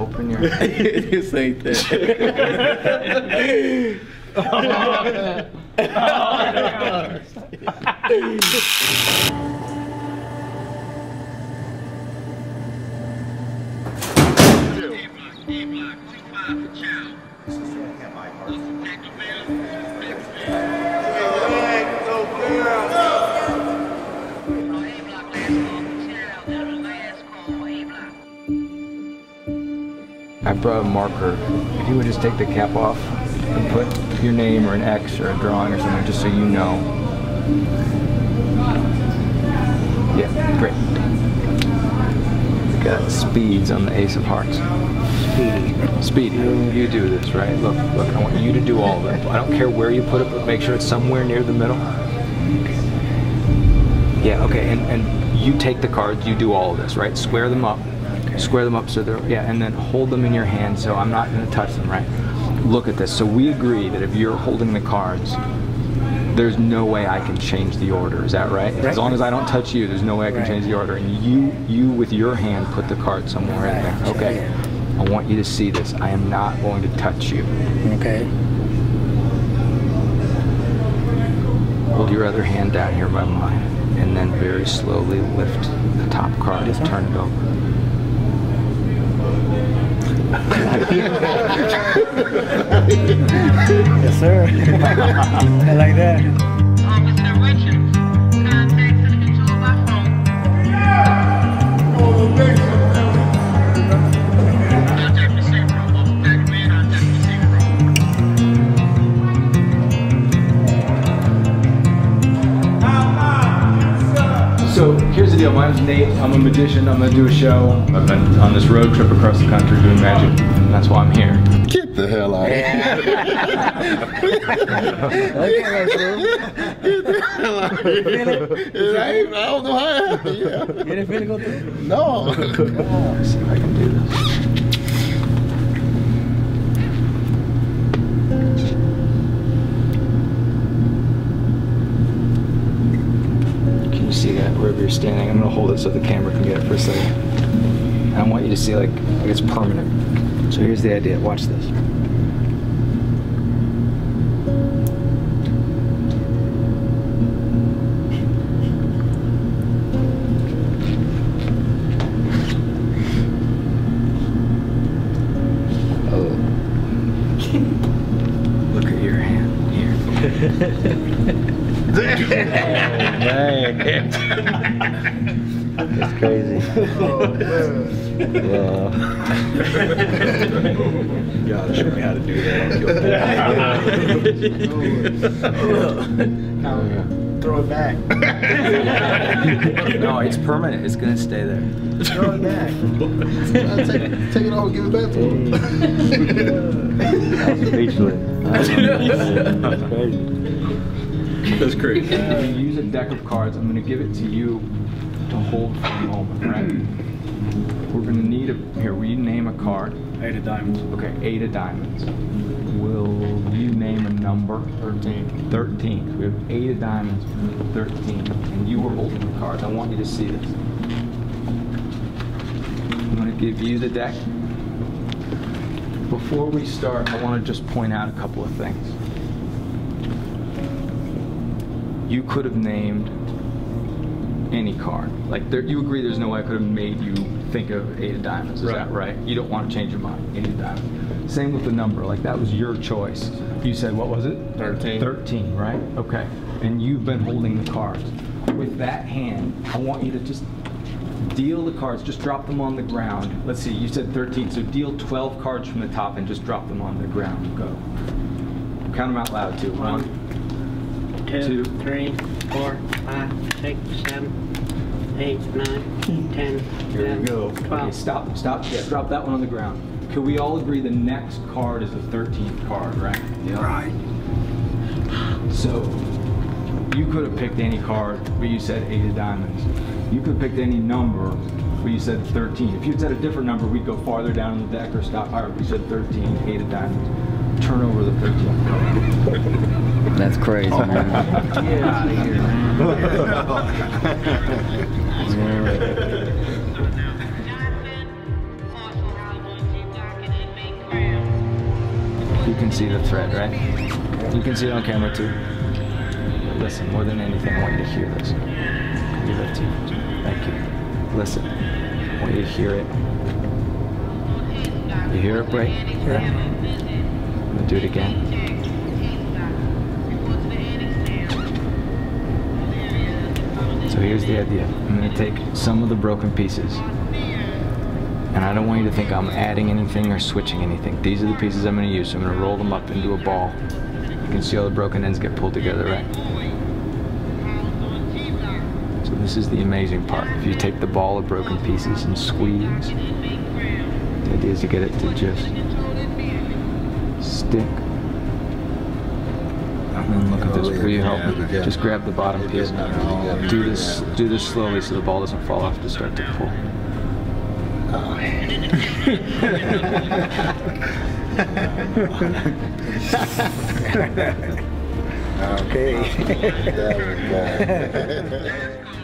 Open your eyes. This ain't that. I brought a marker. If you would just take the cap off and put your name or an X or a drawing or something, just so you know. Yeah, great. We got speeds on the Ace of Hearts. Speedy. Speedy. You do this, right? Look, look, I want you to do all of it. I don't care where you put it, but make sure it's somewhere near the middle. Yeah, okay, and you take the cards, you do all of this, right? Square them up. Square them up so they're, yeah, and then hold them in your hand so I'm not going to touch them, right? Look at this. So we agree that if you're holding the cards, there's no way I can change the order. Is that right? As long as I don't touch you, there's no way I can change the order. And you with your hand, put the card somewhere in there. Okay. I want you to see this. I am not going to touch you. Okay. Hold your other hand down here by mine, and then very slowly lift the top card and turn it over. Yes, sir. I like that. Officer Richards, contact city control by phone. Contact receiver, contact man, contact receiver. So here's the deal. My name's Nate. I'm a magician. I'm gonna do a show. I've been on this road trip across the country doing magic. That's why I'm here. Get the hell out of here. Get the hell out of here. I don't know how it happened. Yeah. You didn't feel it go through? No. Let's see if I can do this. Can you see that wherever you're standing? I'm going to hold it so the camera can get it for a second. And I want you to see like it's permanent. So here's the idea, watch this. Oh. Look at your hand here. Oh, man. That's crazy. Oh, man. You gotta show me how to do that. Throw it back. No, it's permanent. It's gonna stay there. Throw it back. Take it all and give it back to him. That's speechless. That's crazy. That's crazy. I'm gonna use a deck of cards. I'm gonna give it to you to hold for a moment, right? We're gonna need here, will you name a card? 8 of diamonds. Okay, 8 of diamonds. Will you name a number? 13. 13. We have 8 of diamonds, 13. And you were holding the cards. I want you to see this. I'm gonna give you the deck. Before we start, I wanna just point out a couple of things. You could have named any card. Like, there, you agree there's no way I could have made you think of 8 of diamonds, is that right? You don't want to change your mind, 8 of diamonds. Same with the number, like that was your choice. You said, what was it? 13. 13, right? Okay. And you've been holding the cards. With that hand, I want you to just deal the cards, just drop them on the ground. Let's see, you said 13, so deal 12 cards from the top and just drop them on the ground. Go. Count them out loud too. 1, 2, 3, 4, 5, 6, 7, 8, 9, 10, 11. Here we go. 12. Okay, stop, stop. Yeah, drop that one on the ground. Can we all agree the next card is the 13th card, right? Yeah. Right. So, you could have picked any card, but you said 8 of diamonds. You could have picked any number, but you said 13. If you had said a different number, we'd go farther down in the deck or stop higher. We said 13, 8 of diamonds. Turn over the 13th card. That's crazy, man. Get out of here. Yeah. can see the thread, right? You can see it on camera too. But listen, more than anything, I want you to hear this. Give that to you. Thank you. Listen, I want you to hear it. You hear it, right? Yeah. I'm gonna do it again. So here's the idea. I'm going to take some of the broken pieces, and I don't want you to think I'm adding anything or switching anything. These are the pieces I'm going to use. So I'm going to roll them up into a ball. You can see all the broken ends get pulled together, right? So this is the amazing part. If you take the ball of broken pieces and squeeze, the idea is to get it to just stick. And look at this. Will you help me? Just grab the bottom piece. Do this slowly so the ball doesn't fall off to start to pull. Okay.